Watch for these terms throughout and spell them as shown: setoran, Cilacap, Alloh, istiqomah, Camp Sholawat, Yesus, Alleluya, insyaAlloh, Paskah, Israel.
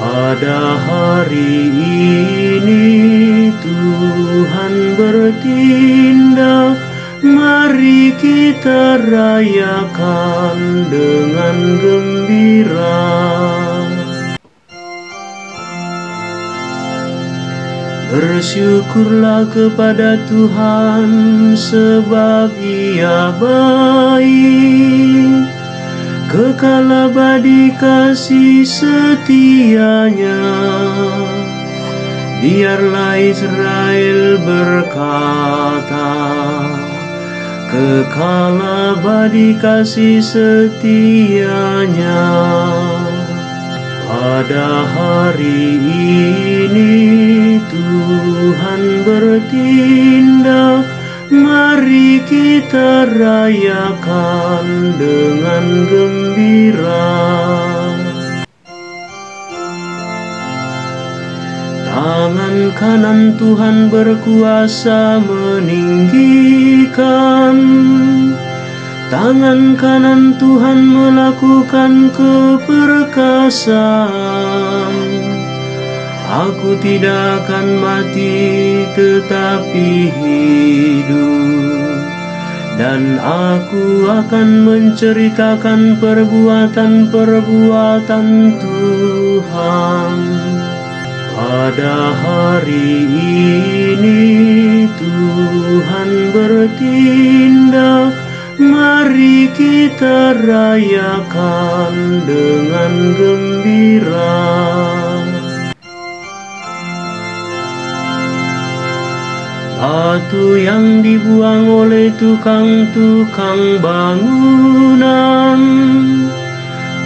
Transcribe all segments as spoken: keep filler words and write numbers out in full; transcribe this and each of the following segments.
Pada hari ini Tuhan bertindak, mari kita rayakan dengan gembira. Bersyukurlah kepada Tuhan sebab Ia baik, kekal abadi kasih setianya. Biarlah Israel berkata, kekal abadi kasih setianya. Pada hari ini Tuhan bertindak, mari kita rayakan dengan gembira. Tangan kanan Tuhan berkuasa meninggikan, tangan kanan Tuhan melakukan keperkasaan. Aku tidak akan mati tetapi hidup, dan aku akan menceritakan perbuatan-perbuatan Tuhan. Pada hari ini Tuhan bertindak, mari kita rayakan dengan gembira. Batu yang dibuang oleh tukang-tukang bangunan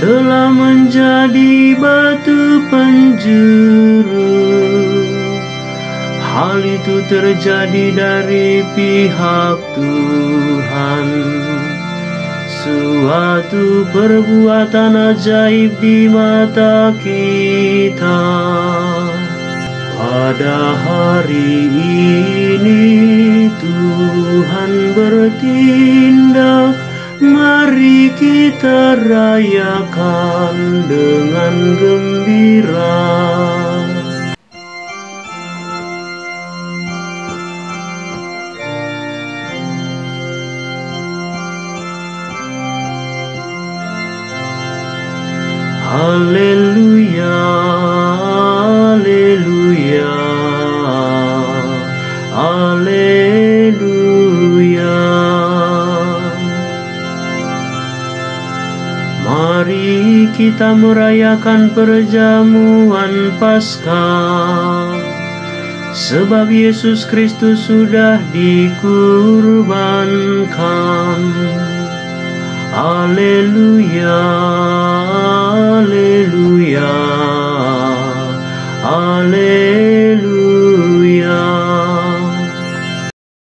telah menjadi batu penjuru. Hal itu terjadi dari pihak Tuhan, suatu perbuatan ajaib di mata kita. Pada hari ini Tuhan bertindak, mari kita rayakan dengan gembira. Alleluya, alleluya, alleluya. Mari kita merayakan perjamuan Paskah, sebab Yesus Kristus sudah dikurbankan. Alleluya.